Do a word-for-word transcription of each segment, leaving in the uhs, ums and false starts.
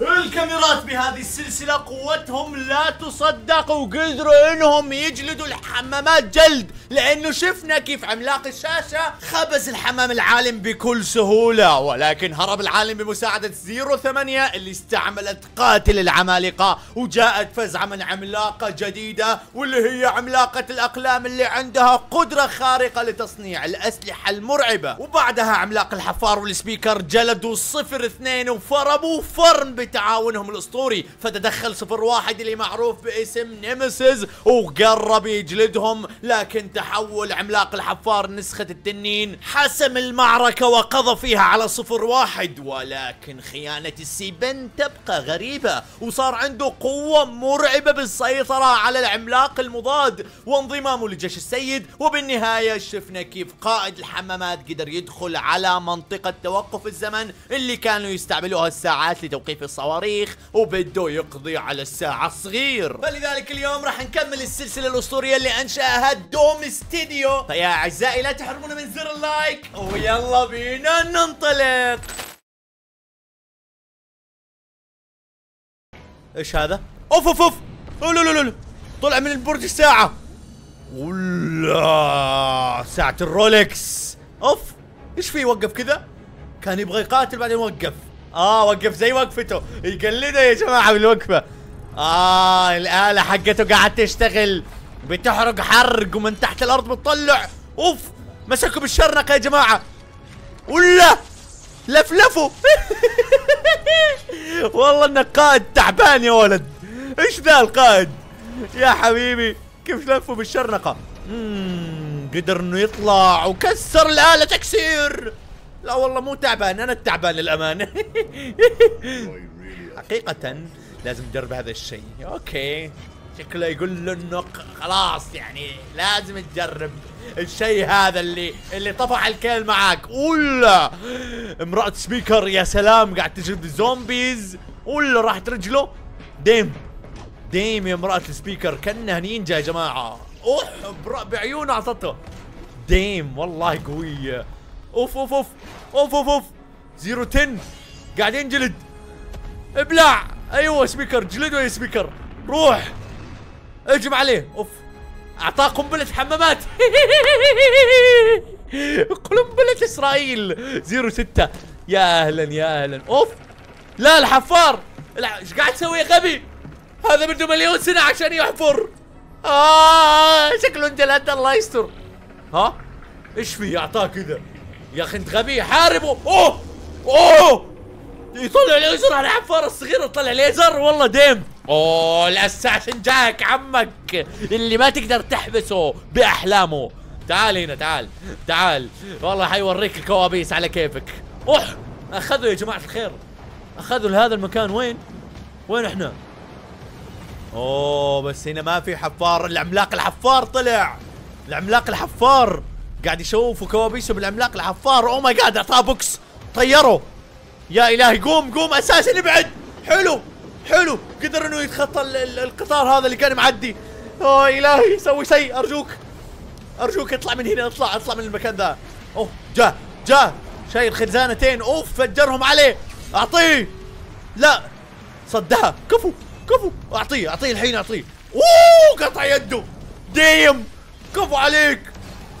الكاميرات بهذه السلسلة قوتهم لا تصدق، وقدروا انهم يجلدوا الحمامات جلد، لانه شفنا كيف عملاق الشاشة خبز الحمام العالم بكل سهولة، ولكن هرب العالم بمساعدة زيرو ثمانية اللي استعملت قاتل العمالقة، وجاءت فزعة من عملاقة جديدة واللي هي عملاقة الاقلام اللي عندها قدرة خارقة لتصنيع الاسلحة المرعبة. وبعدها عملاق الحفار والسبيكر جلدوا صفر اثنين وفربوا فرن بتعاونهم الاسطوري، فتدخل صفر واحد اللي معروف باسم نيمسيس وقرب يجلدهم، لكن تحول عملاق الحفار نسخة التنين حسم المعركة وقضى فيها على صفر واحد، ولكن خيانة السيبن تبقى غريبة، وصار عنده قوة مرعبة بالسيطرة على العملاق المضاد وانضمامه لجيش السيد. وبالنهاية شفنا كيف قائد الحمامات قدر يدخل على منطقة توقف الزمن اللي كانوا يستعملوها الساعات لتوقيف الصواريخ، وبده يقضي على الساعة الصغير. فلذلك اليوم راح نكمل السلسلة الأسطورية اللي أنشأها دوم ستوديو، فيا أعزائي لا تحرمونا من زر اللايك ويلا بينا ننطلق. إيش هذا؟ أوف أوف أوف، أولولولول، طلع من البرج الساعة. ولا ساعة الرولكس. أوف، إيش فيه وقف كذا؟ كان يبغى يقاتل بعدين وقف. اه وقف زي وقفته، يقلده يا جماعه بالوقفه. اه الاله حقته قاعد تشتغل، بتحرق حرق ومن تحت الارض بتطلع. اوف مسكوا بالشرنقه يا جماعه، ولا لفلفوا. والله انك قائد تعبان يا ولد. ايش ذا القائد يا حبيبي، كيف لفوا بالشرنقه؟ اممم قدر انه يطلع وكسر الاله تكسير. لا والله مو تعبان، انا التعبان للامانه. حقيقة لازم تجرب هذا الشيء، اوكي شكله يقول له انه خلاص يعني لازم تجرب الشيء هذا اللي اللي طفح الكيل معاك. ولا امرأة سبيكر يا سلام قاعد تجلد الزومبيز، ولا راحت رجله. ديم ديم يا امرأة السبيكر كانها نينجا يا جماعة، اوح بعيونه اعطته ديم، والله قوية. اوف اوف اوف اوف اوف اوف زيرو تن قاعد ينجلد، ابلع. ايوه سبيكر جلده يا سبيكر، روح اجم عليه. اوف اعطاه قنبلة حمامات. قنبلة اسرائيل زيرو ستة. يا اهلا يا اهلا. اوف لا الحفار ايش قاعد تسوي يا غبي؟ هذا بده مليون سنة عشان يحفر. آه شكله انجلد الله يستر. ها ايش في اعطاه كذا يا اخي انت غبي، حاربه. اوه اوه يطلع ليزر على الحفاره الصغيره، يطلع ليزر. والله ديم اوه الاساسن جاك عمك اللي ما تقدر تحبسه باحلامه. تعال هنا تعال تعال، والله حيوريك الكوابيس على كيفك. اوح اخذوا يا جماعه الخير، اخذوا لهذا المكان. وين وين احنا؟ اوه بس هنا ما في حفار. العملاق الحفار طلع، العملاق الحفار قاعد يشوفوا كوابيسه بالعملاق الحفار. او ماي جاد اعطاه بوكس طيره. يا الهي قوم قوم اساسا ابعد. حلو حلو قدر انه يتخطى القطار هذا اللي كان معدي. يا الهي سوي شيء ارجوك ارجوك، اطلع من هنا، اطلع اطلع من المكان ذا. اوه جاء جاء شايل خزانتين. اوف فجرهم عليه. اعطيه لا صدها. كفو كفو اعطيه اعطيه الحين اعطيه. اوه قطع يده ديم. كفو عليك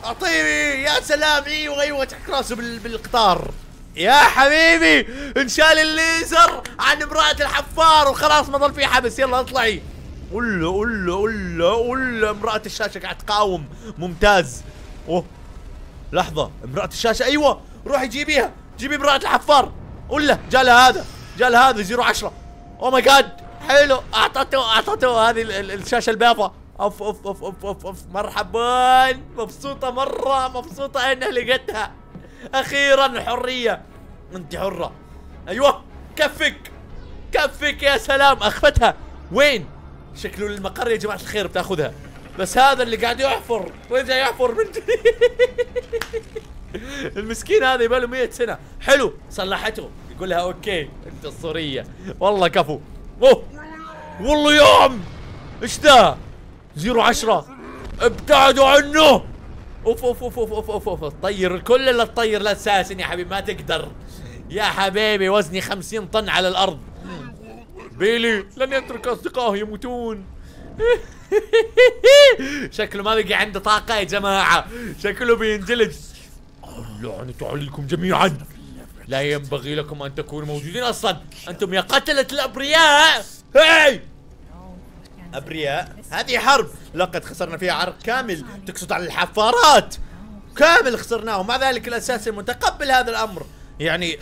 اعطيني يا سلام. ايوه ايوه تحك راسه بالقطار يا حبيبي. انشال الليزر عن امرأة الحفار وخلاص ما ظل في حبس. يلا اطلعي. قول له قول له قول له قول له. امرأة الشاشة قاعد تقاوم ممتاز. اوه لحظة امرأة الشاشة ايوه روحي جيبيها، جيبي امرأة الحفار. قول له جالها هذا جالها هذا زيرو عشرة. او ماي جاد حلو اعطته اعطته هذه الشاشة البيضاء. اوف اوف اوف اوف اوف اوف مرحبا، مبسوطة مرة مبسوطة انها لقيتها اخيرا. حرية انت حرة. ايوه كفك كفك يا سلام. اخفتها وين؟ شكله المقر يا جماعة الخير بتاخذها، بس هذا اللي قاعد يحفر ويرجع يحفر من جديد. المسكين هذا يباله مئة سنة. حلو صلحته يقول لها اوكي انت الصورية. والله كفو. اوه والله يا عم ايش ذا؟ زيرو عشرة ابتعدوا عنه. اوف اوف اوف اوف اوف اوف طير الكل اللي تطير. لا اساسا يا حبيبي ما تقدر يا حبيبي، وزني خمسين طن على الارض. بيلي لن يترك أصدقائه يموتون. شكله ما بقي عنده طاقة يا جماعة، شكله بينجلد. لعنته عليكم جميعا، لا ينبغي لكم أن تكونوا موجودين أصلا، أنتم يا قتلة الأبرياء. هاي أبرياء، هذه حرب لقد خسرنا فيها عرق كامل. تقصد على الحفارات؟ كامل خسرناهم، مع ذلك الأساسي متقبل هذا الأمر، يعني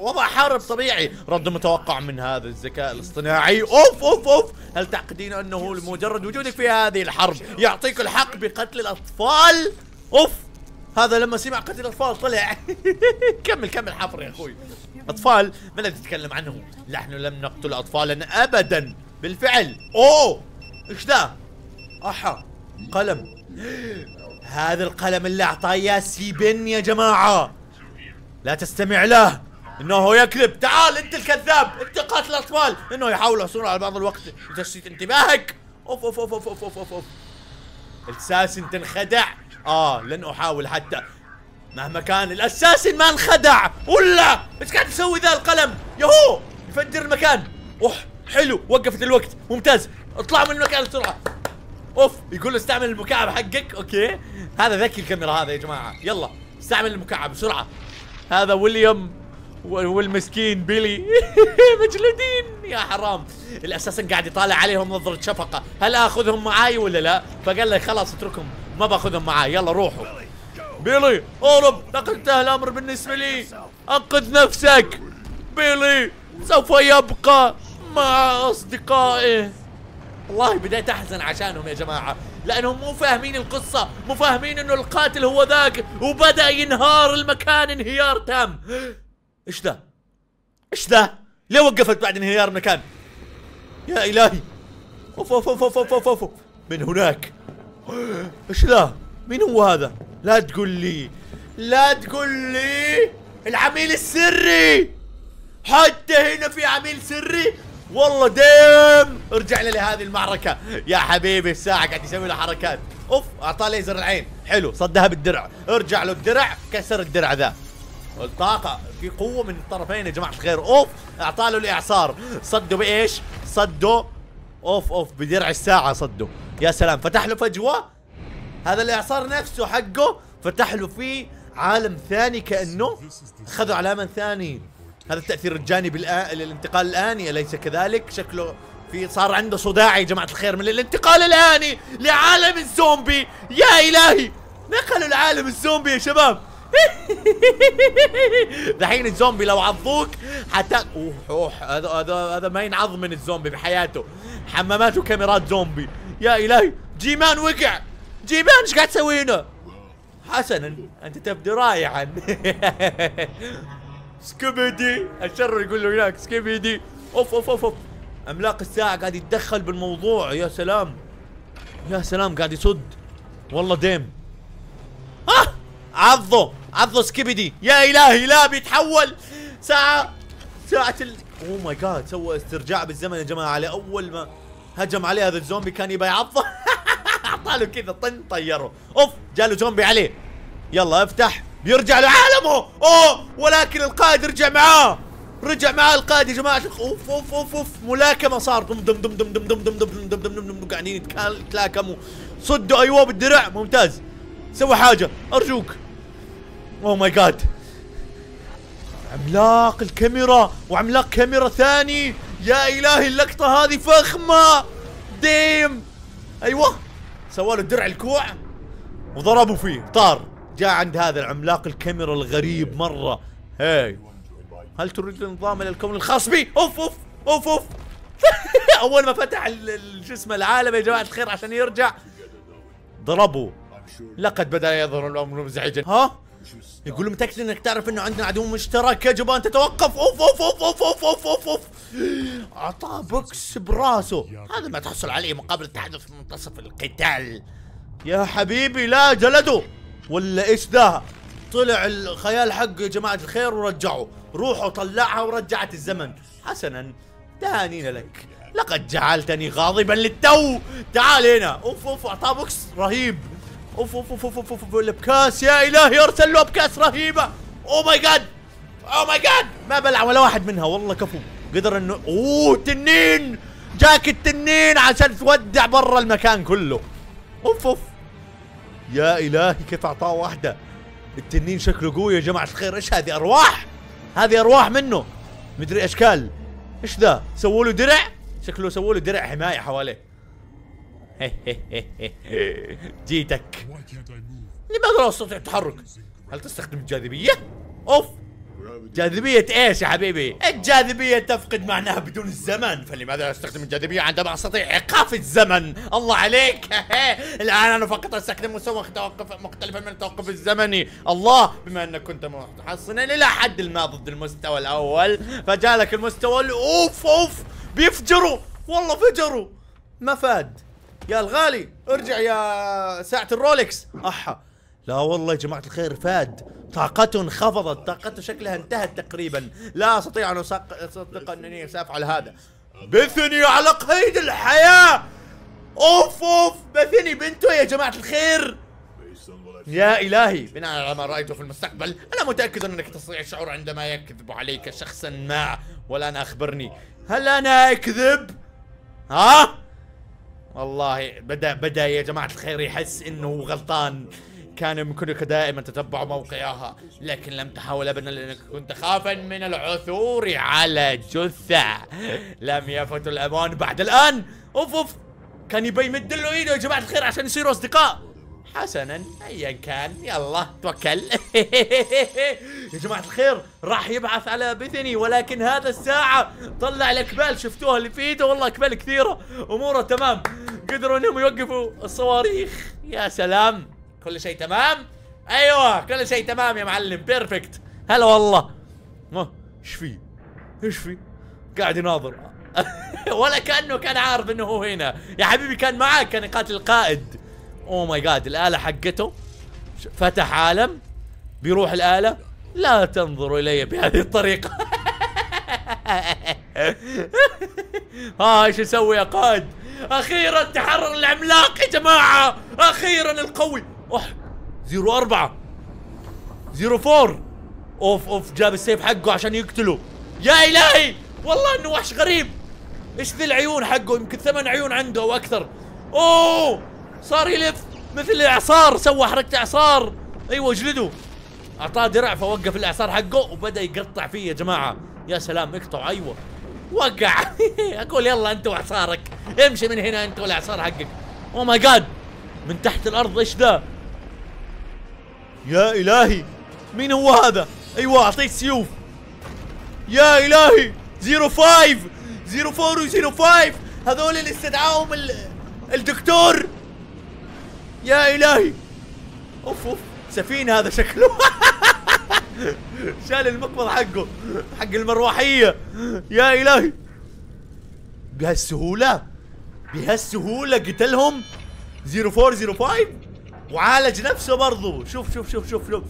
وضع حرب طبيعي. رد متوقع من هذا الذكاء الاصطناعي. اوف اوف اوف، هل تعتقدين انه لمجرد وجودك في هذه الحرب يعطيك الحق بقتل الاطفال؟ اوف، هذا لما سمع قتل الاطفال طلع. كمل كمل حفر يا اخوي. اطفال؟ ما الذي تتكلم عنه؟ نحن لم نقتل اطفالا ابدا. بالفعل. اوه ايش ذا؟ احا قلم. هذا القلم اللي اعطاه ياسين يا جماعه، لا تستمع له، انه يكذب. تعال انت الكذاب، انت قاتل الاطفال. انه يحاول الحصول على بعض الوقت لتشتيت انتباهك. اوف اوف اوف اوف اوف اوف اوف. الساسن تنخدع. اه لن احاول حتى مهما كان. الاساسن ما انخدع ولا ايش قاعد تسوي ذا القلم؟ يهو يفجر المكان. اوه حلو، وقفت الوقت، ممتاز. اطلعوا من المكان بسرعه. اوف، يقول استعمل المكعب حقك. اوكي هذا ذكي الكاميرا هذا يا جماعه. يلا استعمل المكعب بسرعه. هذا ويليام والمسكين بيلي مجلدين يا حرام. الاساسن قاعد يطالع عليهم نظرة شفقة. هل اخذهم معاي ولا لا؟ فقال لي خلاص اتركهم، ما باخذهم معاي، يلا روحوا. بيلي اهرب، لقد انتهى الامر بالنسبة لي. انقذ نفسك بيلي، سوف يبقى مع اصدقائه. والله بديت احزن عشانهم يا جماعة، لأنهم مو فاهمين القصة، مو فاهمين إنه القاتل هو ذاك، وبدأ ينهار المكان انهيار تام. إيش ذا؟ إيش ذا؟ ليه وقفت بعد انهيار المكان؟ يا إلهي. أوف أوف أوف أوف أوف أوف. من هناك. إيش ذا؟ مين هو هذا؟ لا تقول لي، لا تقول لي العميل السري. حتى هنا في عميل سري؟ والله ديم. ارجعنا لهذه المعركة يا حبيبي. الساعة قاعد يسوي له حركات. اوف، اعطاه ليزر العين، حلو، صدها بالدرع. ارجع له الدرع، كسر الدرع ذا. الطاقة في قوة من الطرفين يا جماعة الخير. اوف، اعطاه له الاعصار، صده بايش؟ صده اوف اوف بدرع الساعة صده. يا سلام، فتح له فجوة. هذا الاعصار نفسه حقه فتح له فيه عالم ثاني، كأنه اخذوا علاما ثاني. هذا التأثير الجانبي للانتقال الآني، أليس كذلك؟ شكله في صار عنده صداع يا جماعة الخير من الانتقال الآني لعالم الزومبي. يا إلهي، نقلوا العالم الزومبي يا شباب. دحين الزومبي لو عضوك حتى اوه اوه هذا هذا هذا ما ينعض من الزومبي بحياته. حمامات وكاميرات زومبي. يا إلهي، جيمان وقع. جيمان ايش قاعد تسوي هنا؟ حسنا، أنت تبدو رائعا. سكيبيدي، الشر يقول له هناك سكيبيدي. اوف اوف اوف اوف، عملاق الساعة قاعد يتدخل بالموضوع. يا سلام يا سلام، قاعد يصد والله ديم. ها عضه عضه سكيبيدي. يا إلهي، لا بيتحول. ساعة ساعة ال اوه ماي جاد، سوى استرجاع بالزمن يا جماعة. لأول ما هجم عليه هذا الزومبي كان يبى يعضه. أعطاله كذا طن طيره. اوف، جاله زومبي عليه. يلا افتح، بيرجع لعالمه. اوه، ولكن القائد رجع معاه، رجع معاه القائد يا جماعه. اوف اوف اوف اوف، ملاكمه صار. دم دم دم دم دم دم دم دم دم دم دم دم، قاعدين يتلاكموا. صدوا، ايوه بالدرع، ممتاز. سوي حاجه ارجوك. اوه ماي جاد، عملاق الكاميرا وعملاق كاميرا ثاني. يا الهي، اللقطه هذه فخمه. ديم، ايوه، سواله الدرع الكوع وضربوا فيه، طار. جاء عند هذا العملاق الكاميرا الغريب مرة. هاي، هل تريد الانضمام الى الكون الخاص بي؟ اوف اوف اوف اوف. اول ما فتح شو اسمه العالم يا جماعة الخير عشان يرجع ضربوا. لقد بدأ يظهر الامر مزعجا. ها؟ يقول له متأكد انك تعرف انه عندنا عدو مشترك، يجب ان تتوقف. اوف اوف اوف اوف اوف اوف اوف اوف. اعطاه بوكس براسه. هذا ما تحصل عليه مقابل التحدث في منتصف القتال. يا حبيبي، لا جلده ولا ايش ذا؟ طلع الخيال حقه يا جماعة الخير ورجعه. روحه طلعها ورجعت الزمن. حسنا، تهانينا لك، لقد جعلتني غاضبا للتو. تعال هنا. اوف اوف، اعطاه بوكس رهيب. اوف اوف اوف اوف اوف، الابكاس. يا الهي، ارسل له ابكاس رهيبة. او ماي جاد، او ماي جاد، ما بلع ولا واحد منها والله. كفو قدر انه اوه تنين، جاك التنين عشان تودع برا المكان كله. اوف اوف يا الهي كيف اعطاه واحدة. التنين شكله قوي يا جماعة الخير. ايش هذه ارواح؟ هذه ارواح منه مدري اشكال. ايش ذا؟ سووا له درع؟ شكله سووا له درع حماية حواليه. جيتك. لماذا لا استطيع التحرك؟ هل تستخدم الجاذبية؟ اوف جاذبية ايش يا حبيبي؟ الجاذبية تفقد معناها بدون الزمن، فلماذا استخدم الجاذبية عندما استطيع ايقاف الزمن؟ الله عليك. الان انا فقط استخدم مسوّغ توقف مختلفا من التوقف الزمني. الله، بما انك كنت متحصنا الى حد ما ضد المستوى الاول، فجالك المستوى اوف اوف بيفجروا، والله فجروا. ما فاد يا الغالي، ارجع يا ساعة الرولكس. احا لا والله يا جماعة الخير فاد، طاقته انخفضت، طاقته شكلها انتهت تقريبا، لا استطيع ان اصدق انني سافعل هذا. بثني على قيد الحياة. اوف اوف بثني بنته يا جماعة الخير. يا الهي، بناء على ما رايته في المستقبل انا متاكد انك تستطيع الشعور عندما يكذب عليك شخصا ما. والان اخبرني، هل انا اكذب؟ ها؟ والله بدا بدا يا جماعة الخير يحس انه غلطان. كان يمكنك دائما تتبع موقعها، لكن لم تحاول ابدا لانك كنت خافا من العثور على جثة. لم يفت الامان بعد الان. اوف اوف كان يبي يمد له ايده يا جماعة الخير عشان يصيروا اصدقاء. حسنا ايا كان، يلا توكل. يا جماعة الخير راح يبعث على بثني، ولكن هذا الساعة طلع الاكبال، شفتوها اللي في ايده؟ والله اكبال كثيرة. اموره تمام، قدروا انهم يوقفوا الصواريخ. يا سلام، كل شيء تمام. ايوه كل شيء تمام يا معلم، بيرفكت. هلا والله. ما ايش فيه؟ ايش فيه؟ قاعد يناظر. ولا كانه كان عارف انه هو هنا يا حبيبي. كان معاك، كان يقاتل القائد. اوه ماي جاد، الاله حقته فتح عالم. بيروح الاله، لا تنظروا الي بهذه الطريقه. ها ايش اسوي يا قائد؟ اخيرا تحرر العملاق يا جماعه، اخيرا القوي. اوه زيرو أربعة زيرو فور. اوف اوف جاب السيف حقه عشان يقتله. يا الهي والله انه وحش غريب. ايش ذي العيون حقه؟ يمكن ثمان عيون عنده او اكثر. اوه صار يلف مثل الاعصار، سوى حركة اعصار. ايوه اجلده. اعطاه درع فوقف الاعصار حقه وبدا يقطع فيه يا جماعة. يا سلام اقطعوا. ايوه وقع. اقول يلا انت واعصارك، امشي من هنا انت والاعصار حقك. اوه ماي جاد من تحت الارض ايش ذا؟ يا الهي مين هو هذا؟ ايوه اعطيه سيوف. يا الهي زيرو فايف زيرو فور وزيرو فايف، هذول اللي استدعاهم ال... الدكتور. يا الهي اوف اوف سفين هذا شكله. شال المقبض حقه حق المروحية. يا الهي بهالسهولة بهالسهولة قتلهم. زيرو فور زيرو فايف وعالج نفسه برضه. شوف شوف شوف شوف شوف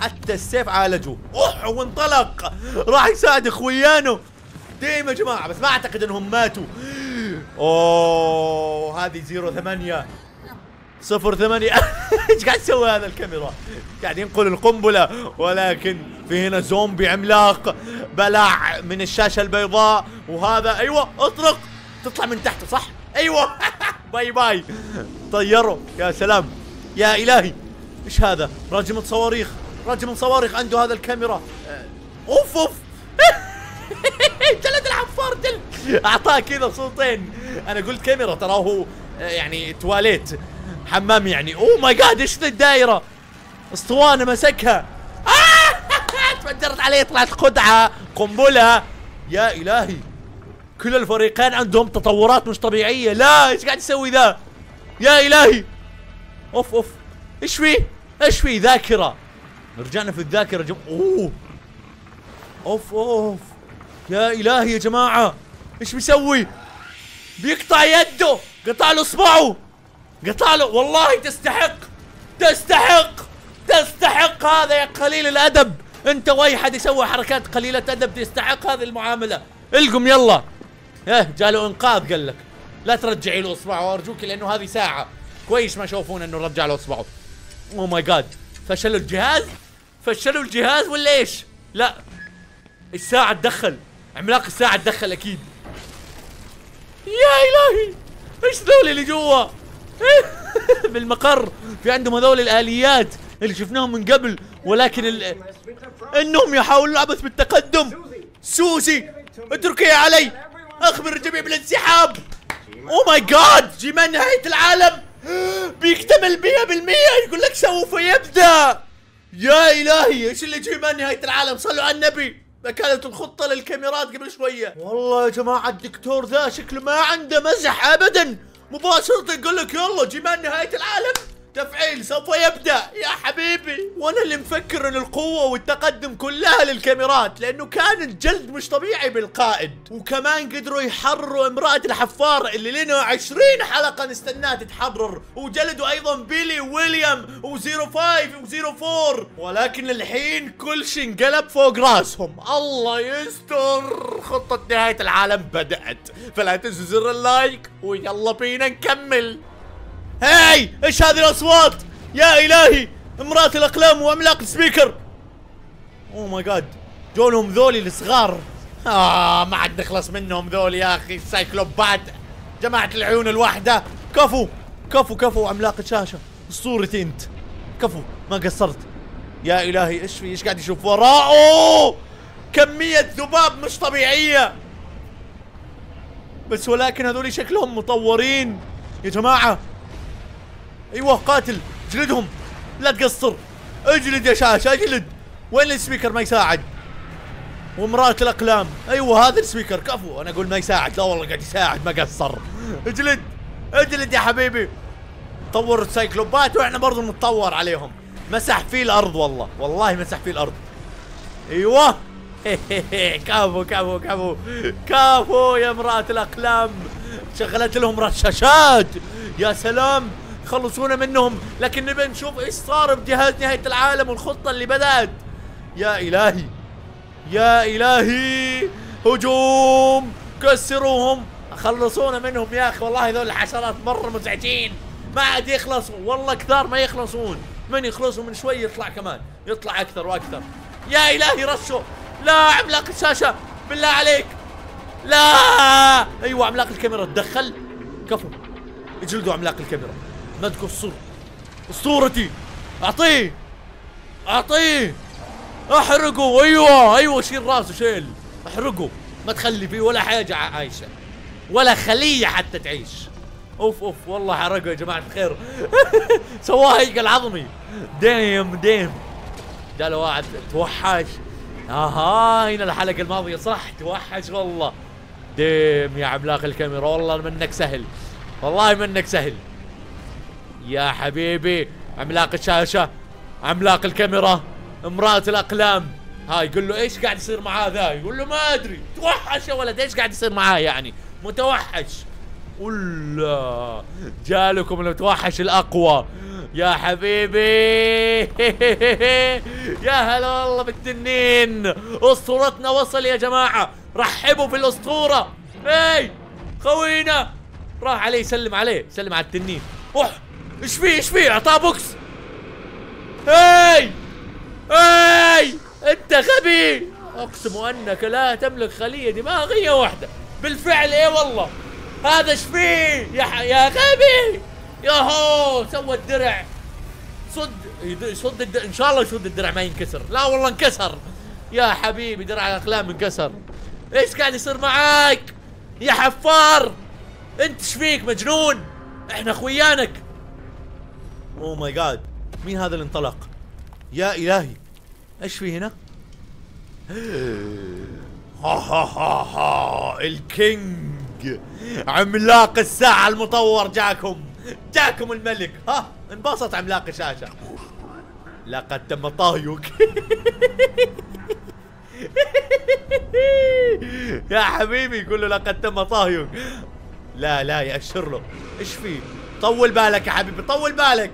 حتى السيف عالجه. اوح وانطلق راح يساعد اخويانه. ديم يا جماعة بس ما اعتقد انهم ماتوا. اوه هذه زيرو ثمانية صفر ثمانية. ايش قاعد يسوي هذا؟ الكاميرا قاعد ينقل القنبلة، ولكن في هنا زومبي عملاق بلع من الشاشة البيضاء. وهذا ايوه اطرق، تطلع من تحته صح؟ ايوه. باي باي طيروا. يا سلام يا الهي ايش هذا؟ رجم صواريخ، رجم صواريخ عنده هذا الكاميرا. اوف اوف جلد العفار جلد. اعطاه كذا صوتين. انا قلت كاميرا ترى هو يعني تواليت حمام يعني. اوه ماي جاد ايش ذي الدائرة؟ اسطوانة مسكها. تفجرت عليه، طلعت خدعة قنبلة. يا الهي كل الفريقين عندهم تطورات مش طبيعية. لا ايش قاعد يسوي ذا؟ يا الهي اوف اوف ايش فيه؟ ايش فيه؟ ذاكرة. رجعنا في الذاكرة جم... اوه اوف اوف يا الهي يا جماعة ايش بيسوي؟ بيقطع يده، قطع له اصبعه، قطع له. والله تستحق تستحق تستحق هذا يا قليل الادب. انت واي حد يسوي حركات قليلة ادب تستحق هذه المعاملة. القم يلا. ايه جاله انقاذ قال لك. لا ترجعي له اصبعه ارجوك، لانه هذه ساعة. كويس ما يشوفون انه رجع له اصبعه. اوه ماي جاد فشلوا الجهاز؟ فشلوا الجهاز ولا ايش؟ لا الساعة تدخل، عملاق الساعة تدخل اكيد. يا الهي ايش ذول اللي جوا؟ بالمقر في عندهم هذول الاليات اللي شفناهم من قبل، ولكن ال... انهم يحاولون العبث بالتقدم. سوزي اتركي علي، اخبر الجميع بالانسحاب. او ماي جاد، جيمان نهاية العالم بيكتمل مية بالمية، يقول لك سوف يبدأ. يا الهي ايش اللي جيمان نهاية العالم؟ صلوا على النبي، كانت الخطة للكاميرات قبل شوية. والله يا جماعة الدكتور ذا شكله ما عنده مزح ابدا، مباشرة يقول لك يلا جيمان نهاية العالم تفعيل سوف يبدأ. يا حبيبي وانا اللي مفكر ان القوة والتقدم كلها للكاميرات، لانه كان الجلد مش طبيعي بالقائد، وكمان قدروا يحرروا امرأة الحفار اللي لنا عشرين حلقة نستناها تتحرر، وجلدوا ايضا بيلي ويليام وزيرو فايف وزيرو فور، ولكن الحين كل شيء انقلب فوق راسهم. الله يستر، خطة نهاية العالم بدأت، فلا تنسوا زر اللايك ويلا بينا نكمل. هاي ايش هذه الاصوات؟ يا الهي امرأة الاقلام وعملاق السبيكر. اوه ماي جاد، جولهم ذولي الصغار. اه ما عاد نخلص منهم ذول يا اخي، السايكلوبات، جماعة العيون الواحدة. كفو كفو كفو عملاق الشاشة، صورتي انت، كفو ما قصرت. يا الهي ايش في؟ ايش قاعد يشوف وراءه؟ كمية ذباب مش طبيعية. بس ولكن هذول شكلهم مطورين يا جماعة. ايوه قاتل، اجلدهم لا تقصر، اجلد يا شاشة اجلد. وين السبيكر ما يساعد؟ ومرات الاقلام، ايوه هذا السبيكر. كفو انا اقول ما يساعد، لا والله قاعد يساعد ما قصر. اجلد اجلد يا حبيبي. طور السايكلوبات واحنا برضه نتطور عليهم. مسح فيه الارض والله، والله مسح فيه الارض. ايوه كفو كفو كفو كفو يا مرات الاقلام، شغلت لهم رشاشات. يا سلام خلصونا منهم، لكن نبي نشوف ايش صار بجهاز نهاية العالم والخطة اللي بدأت. يا الهي يا الهي، هجوم كسروهم، خلصونا منهم يا اخي. والله هذول الحشرات مرة مزعجين، ما عاد يخلصوا والله، كثار ما يخلصون، من يخلصوا من شوي يطلع كمان، يطلع اكثر واكثر. يا الهي رشوا، لا عملاق الشاشة بالله عليك، لا. ايوه عملاق الكاميرا تدخل، كفو اجلدوا عملاق الكاميرا، ما تقصر، اسطورتي، اعطيه اعطيه، احرقه. ايوه ايوه شيل راسه، شيل احرقه، ما تخلي فيه ولا حاجه عايشه ولا خليه حتى تعيش. اوف اوف والله حرقه يا جماعه الخير. سواه هيكل عظمي. ديم ديم قال له واحد توحش. اها هنا الحلقه الماضيه صح، توحش والله. ديم يا عملاق الكاميرا، والله منك سهل، والله منك سهل يا حبيبي. عملاق الشاشة، عملاق الكاميرا، امرأة الأقلام. هاي يقول له ايش قاعد يصير معاه ذا؟ يقول له ما ادري. توحش يا ولد، ايش قاعد يصير معاه يعني؟ متوحش. ولا جالكم المتوحش الأقوى يا حبيبي. يا هلا والله بالتنين، أسطورتنا وصل يا جماعة، رحبوا في الأسطورة. اي خوينا راح عليه، سلم عليه، سلم على التنين. اوح ايش فيه ايش فيه؟ اعطاه بوكس. اي اي انت غبي، اقسم انك لا تملك خليه دماغيه واحده. بالفعل اي والله، هذا ايش فيه يا ح... يا غبي. ياهو سوى الدرع، صد يصد الد... ان شاء الله يصد الدرع ما ينكسر. لا والله انكسر يا حبيبي، درع الاقلام انكسر. ايش قاعد يصير معاك يا حفار؟ انت ايش فيك مجنون؟ احنا اخويانك. اوه ماي جاد، مين هذا اللي انطلق؟ يا الهي ايش في هنا؟ ها ها ها ها، الكينج عملاق الساعة المطور جاكم، جاكم الملك. ها انبسط عملاق الشاشة، لقد تم طهيك. يا حبيبي يقول له لقد تم طهيك. لا لا يأشر له، ايش فيه؟ طول بالك يا حبيبي، طول بالك،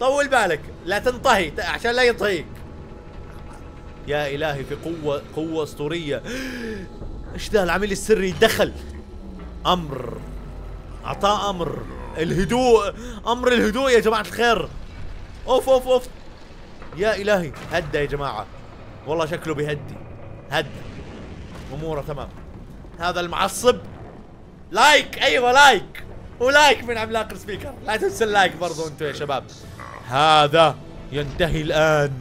طول بالك، لا تنطهي عشان لا ينطهيك. يا الهي في قوة، قوة اسطورية. ايش ذا؟ العميل السري يتدخل. امر، اعطاه امر الهدوء، امر الهدوء يا جماعة الخير. اوف اوف اوف يا الهي، هدى يا جماعة، والله شكله بيهدي، هدى اموره تمام. هذا المعصب لايك، ايوه لايك ولايك من عملاق السبيكر، لا تنسى اللايك برضو انتم يا شباب. هذا ينتهي الان.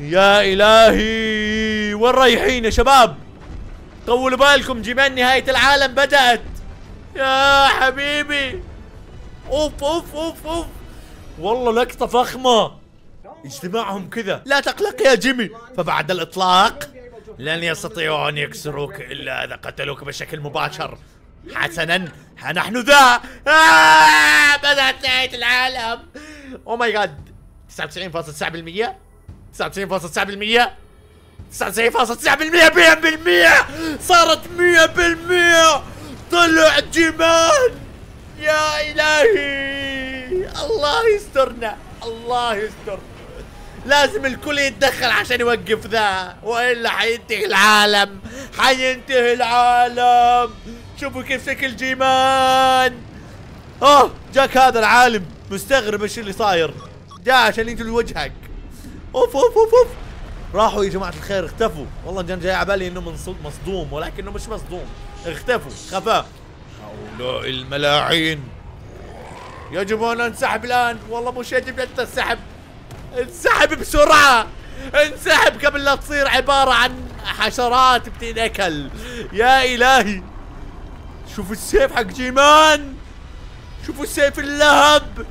يا الهي وين رايحين يا شباب؟ طولوا بالكم جيمان نهاية العالم بدأت يا حبيبي. اوف اوف اوف اوف والله لقطة فخمة اجتماعهم كذا. لا تقلق يا جيمي، فبعد الاطلاق لن يستطيعوا ان يكسروك الا اذا قتلوك بشكل مباشر. حسنا نحن ذا. آه بدأت نهاية العالم. او ماي جاد. تسعة وتسعين فاصلة تسعة بالمية تسعة وتسعين فاصلة تسعة بالمية تسعة وتسعين فاصلة تسعة بالمية مية بالمية صارت مية بالمية. طلع جيمان. يا إلهي الله يسترنا الله يستر. لازم الكل يتدخل عشان يوقف ذا، وإلا حينتهي العالم حينتهي العالم. شوفوا كيف شكل جيمان. أوه جاك هذا العالم مستغرب ايش اللي صاير، جاء عشان يقتل وجهك. أوف أوف أوف أوف راحوا يا جماعة الخير اختفوا. والله كان جاي على بالي انه مصدوم ولكنه مش مصدوم، اختفوا خفاء. هؤلاء الملاعين يجب ان انسحب الان. والله مش يجب ان تنسحب، انسحب بسرعة، انسحب قبل لا تصير عبارة عن حشرات بتنأكل. يا الهي شوفوا السيف حق جيمان، شوفوا السيف اللهب.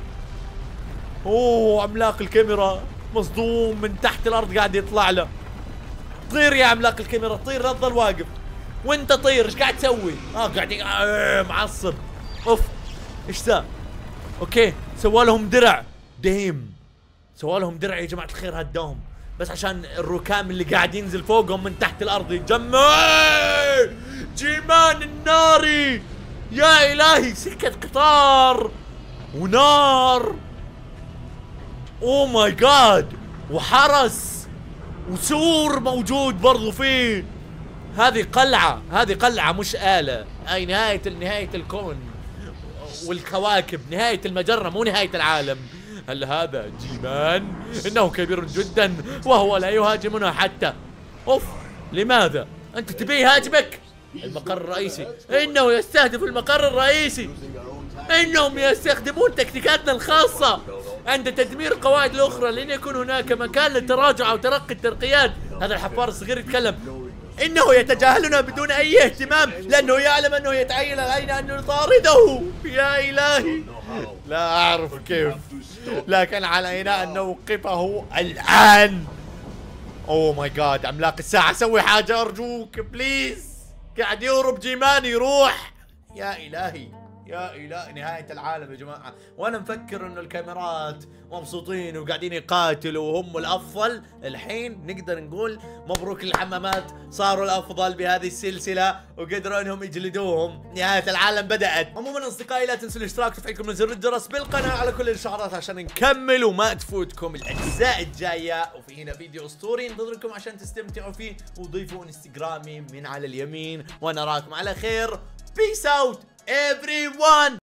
اوه عملاق الكاميرا مصدوم من تحت الارض قاعد يطلع له. طير يا عملاق الكاميرا طير، لا تظل واقف. وانت طير ايش قاعد تسوي؟ اه قاعد آه معصب. اوف ايش ذا؟ اوكي سوى لهم درع ديم، سوى لهم درع يا جماعه الخير هداهم، بس عشان الركام اللي قاعد ينزل فوقهم من تحت الارض يتجمع. جيمان الناري يا الهي، سكه قطار ونار. اوه ماي جاد، وحرس وسور موجود برضو فيه. هذه قلعة، هذه قلعة مش آلة، هاي نهاية نهاية الكون والكواكب، نهاية المجرة مو نهاية العالم. هل هذا جيمان؟ إنه كبير جدا وهو لا يهاجمنا حتى. أوف لماذا؟ أنت تبي يهاجمك؟ المقر الرئيسي، إنه يستهدف المقر الرئيسي. إنهم يستخدمون تكتيكاتنا الخاصة عند تدمير القواعد الأخرى لن يكون هناك مكان للتراجع أو ترقي الترقيات. هذا الحفار الصغير يتكلم. إنه يتجاهلنا بدون أي اهتمام لأنه يعلم أنه يتعين علينا أن نطارده. يا إلهي لا أعرف كيف، لكن علينا أن نوقفه الآن. أوه ماي جاد عملاق الساعة سوي حاجة أرجوك بليز، قاعد يهرب جيمان يروح. يا إلهي يا إله نهاية العالم يا جماعة. وأنا مفكر إنه الكاميرات مبسوطين وقاعدين يقاتلوا وهم الأفضل. الحين نقدر نقول مبروك للحمامات، صاروا الأفضل بهذه السلسلة وقدروا إنهم يجلدوهم. نهاية العالم بدأت. عموما أصدقائي لا تنسوا الاشتراك وتفعيلكم من زر الجرس بالقناة على كل الإشعارات عشان نكمل وما تفوتكم الأجزاء الجاية. وفي هنا فيديو أسطوري ننتظركم عشان تستمتعوا فيه، وضيفوا انستغرامي من على اليمين، ونراكم على خير. Peace out everyone.